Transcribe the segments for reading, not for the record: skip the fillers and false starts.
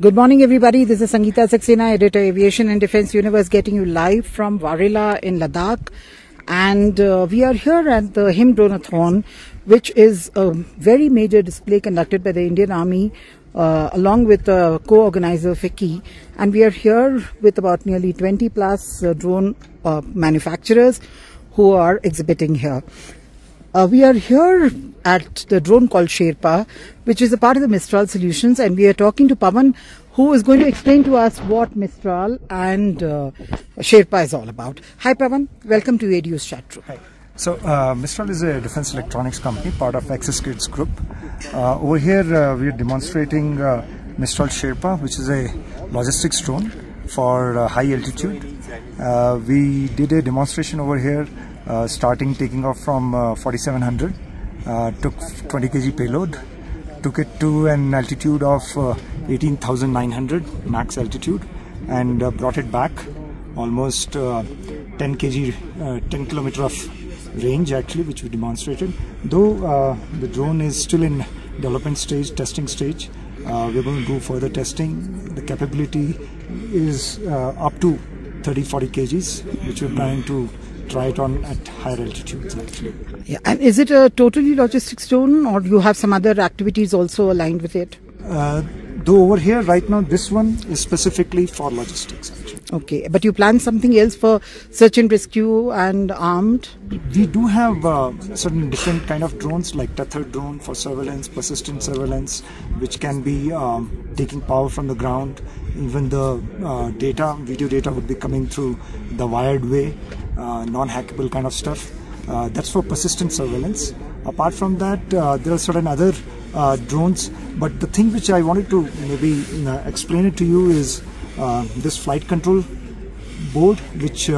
Good morning, everybody. This is Sangeeta Saksena, editor, Aviation and Defence Universe, getting you live from Varela in Ladakh. And we are here at the Him Droneathon, which is a very major display conducted by the Indian Army, along with co-organizer FIKI. And we are here with about nearly 20 plus drone manufacturers who are exhibiting here. We are here at the drone called Sherpa, which is a part of the Mistral Solutions, and we are talking to Pavan, who is going to explain to us what Mistral and Sherpa is all about. Hi Pavan, welcome to ADU's chat room. Hi. So Mistral is a defense electronics company, part of Access Kids Group. Over here we are demonstrating Mistral Sherpa, which is a logistics drone for high altitude. We did a demonstration over here. Starting taking off from 4700, took 20 kg payload, took it to an altitude of 18,900 max altitude, and brought it back almost 10 km of range actually, which we demonstrated. Though the drone is still in development stage, testing stage, we're going to do further testing. The capability is up to 30-40 kgs, which we're planning to try it on at higher altitudes actually. Yeah, and is it a totally logistics drone, or do you have some other activities also aligned with it? Though over here right now, this one is specifically for logistics actually. Okay, but you plan something else for search and rescue and armed? We do have certain different kind of drones, like tethered drone for surveillance, persistent surveillance, which can be taking power from the ground. Even the data, video data would be coming through the wired way, non-hackable kind of stuff. That's for persistent surveillance. Apart from that, there are certain other drones, but the thing which I wanted to maybe explain it to you is this flight control board, which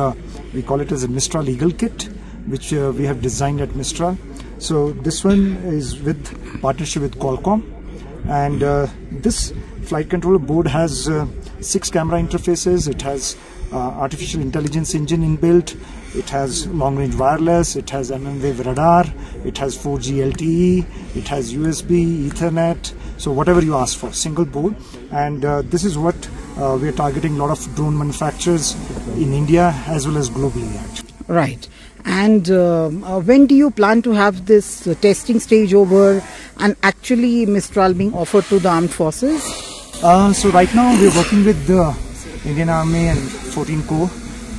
we call it as a Mistral Eagle kit, which we have designed at Mistral. So this one is with partnership with Qualcomm, and this flight control board has 6 camera interfaces. It has artificial intelligence engine inbuilt. It has long-range wireless. It has mmWave radar. It has 4G LTE. It has USB, Ethernet. So whatever you ask for, single board. And this is what we are targeting. A lot of drone manufacturers in India as well as globally, actually. Right. And when do you plan to have this testing stage over and actually Mistral being offered to the armed forces? So right now we are working with the Indian Army and 14 Corps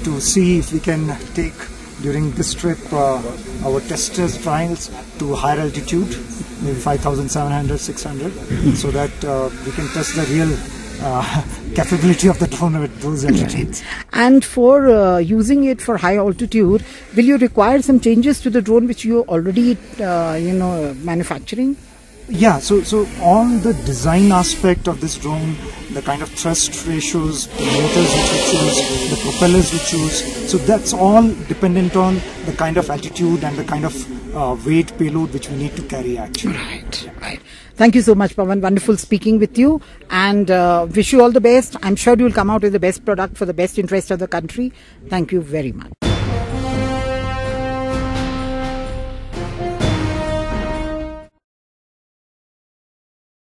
to see if we can take during this trip our testers trials to higher altitude, maybe 5,700, 600, so that we can test the real capability of the drone at those altitudes. And for using it for high altitude, will you require some changes to the drone which you already, manufacturing? Yeah, so on the design aspect of this drone, the kind of thrust ratios, the motors which we choose, the propellers we choose, so that's all dependent on the kind of altitude and the kind of weight payload which we need to carry actually. Right, right. Thank you so much, Pavan. Wonderful speaking with you, and wish you all the best. I'm sure you'll come out with the best product for the best interest of the country. Thank you very much.